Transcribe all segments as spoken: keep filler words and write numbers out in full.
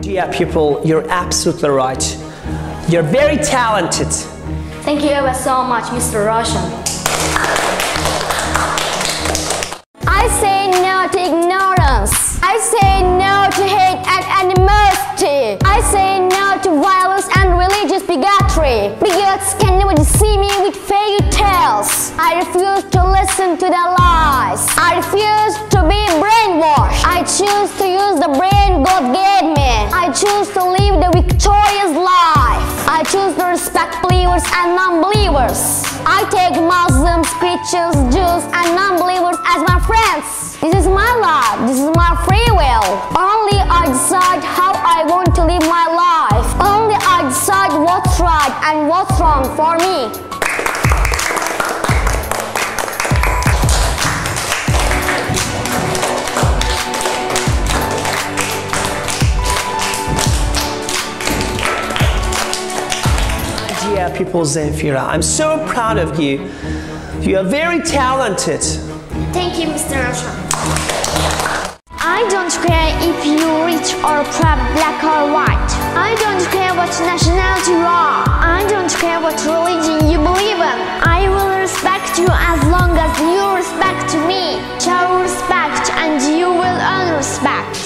Dear people, you're absolutely right. You're very talented. Thank you ever so much, Mister Roshan. I say no to ignorance. I say no to hate and animosity. I say no to violence and religious bigotry. Bigots can never deceive me with fairy tales. I refuse to listen to their lies. I refuse to be brainwashed. I choose to use the brain God gave me. I choose to live the victorious life. I choose to respect believers and non-believers. I take Muslims, Christians, Jews and non-believers as my friends. This is my life. This is my free will. Only I decide how I want to live my life. Only I decide what's right and what's wrong for me. People, Zenfira, I'm so proud of you. You are very talented. Thank you, Mister Roshan. I don't care if you're rich or poor, black or white. I don't care what nationality you are. I don't care what religion you believe in. I will respect you as long as you respect me. Show respect and you will earn respect.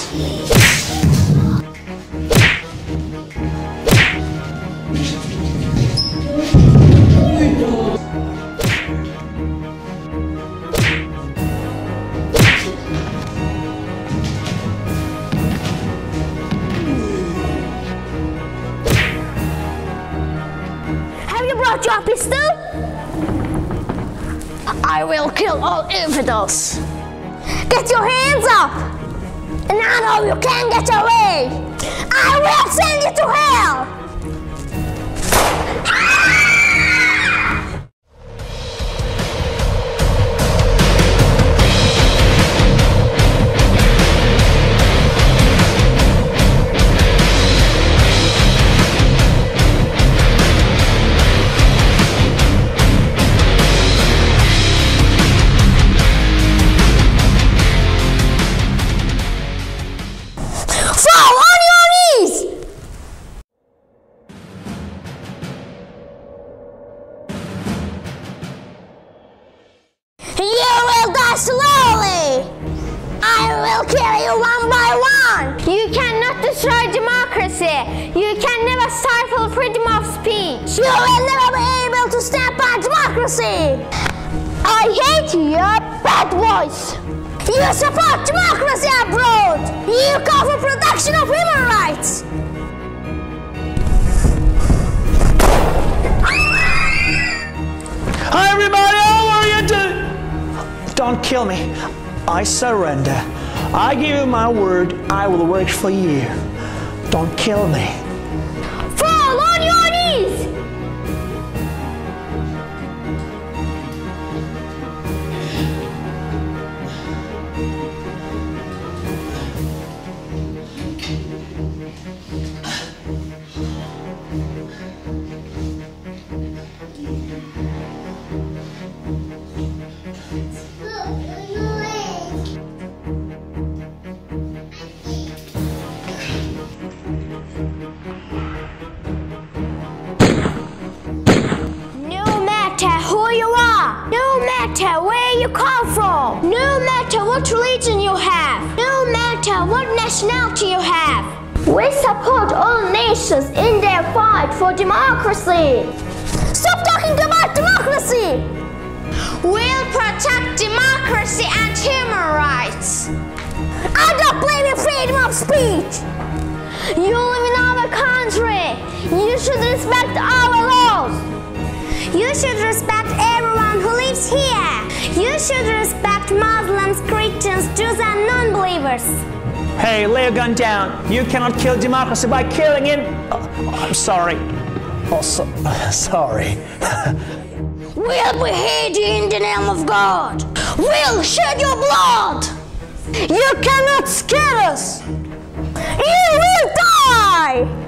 Your pistol? I will kill all infidels. Get your hands up! And I know you can't get away! I will send you to hell! Slowly! I will kill you one by one! You cannot destroy democracy! You can never stifle freedom of speech! You will never be able to stop our democracy! I hate your bad voice! You support democracy abroad! You call for protection of human rights! Hi everybody! Don't kill me. I surrender. I give you my word. I will work for you. Don't kill me. Fall on your knees! No matter where you come from, no matter what religion you have, no matter what nationality you have, we support all nations in their fight for democracy. Stop talking about democracy! We'll protect democracy and human rights. I don't believe in freedom of speech. You live in our country. You should respect our laws. You should respect everyone who lives here. You should respect Muslims, Christians, Jews and non-believers. Hey, lay a gun down. You cannot kill democracy by killing it. Oh, I'm sorry. Oh, so, uh, sorry. We'll behead you in the name of God. We'll shed your blood. You cannot scare us. You will die.